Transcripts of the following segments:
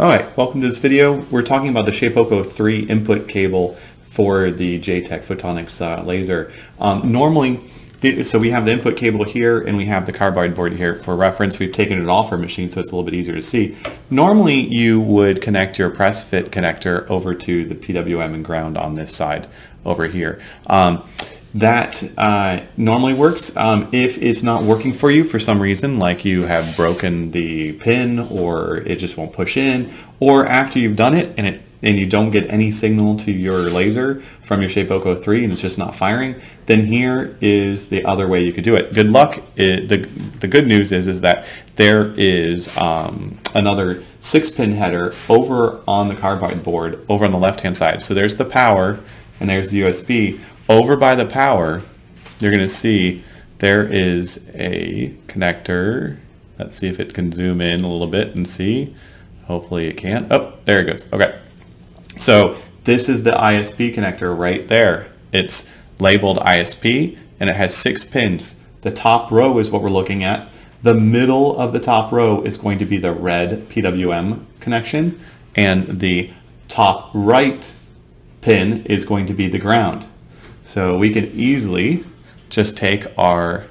Alright, welcome to this video. We're talking about the Shapeoko 3 input cable for the JTech Photonics laser. So we have the input cable here and we have the carbide board here. For reference, we've taken it off our machine so it's a little bit easier to see. Normally you would connect your press fit connector over to the PWM and ground on this side over here. That normally works. If it's not working for you for some reason, like you have broken the pin or it just won't push in, or after you've done it and you don't get any signal to your laser from your Shapeoko 3 and it's just not firing, then here is the other way you could do it. Good luck. The good news is that there is another 6-pin header over on the carbide board over on the left-hand side. So there's the power and there's the USB. Over by the power, you're going to see there is a connector. Let's see if it can zoom in a little bit and see. Hopefully it can. Oh, there it goes. Okay. So this is the ISP connector right there. It's labeled ISP and it has 6 pins. The top row is what we're looking at. The middle of the top row is going to be the red PWM connection, and the top right pin is going to be the ground. So we could easily just take our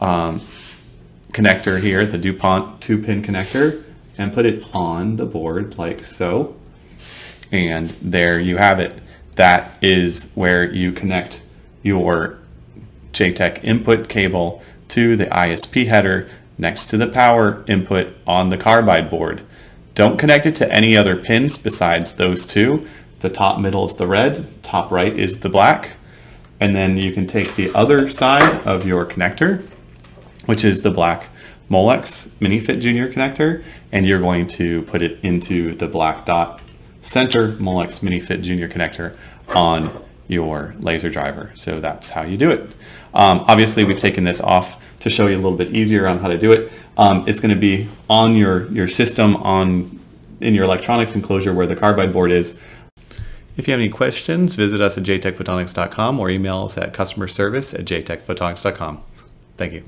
connector here, the DuPont 2-pin connector, and put it on the board like so. And there you have it. That is where you connect your JTech input cable to the ISP header next to the power input on the carbide board. Don't connect it to any other pins besides those two. The top middle is the red, top right is the black. And then you can take the other side of your connector, which is the black Molex Mini Fit Junior connector, and you're going to put it into the black dot center Molex Mini Fit Junior connector on your laser driver. So that's how you do it. Obviously, we've taken this off to show you a little bit easier on how to do it. It's going to be on your system, in your electronics enclosure where the carbide board is. If you have any questions, visit us at jtechphotonics.com or email us at customerservice@jtechphotonics.com. Thank you.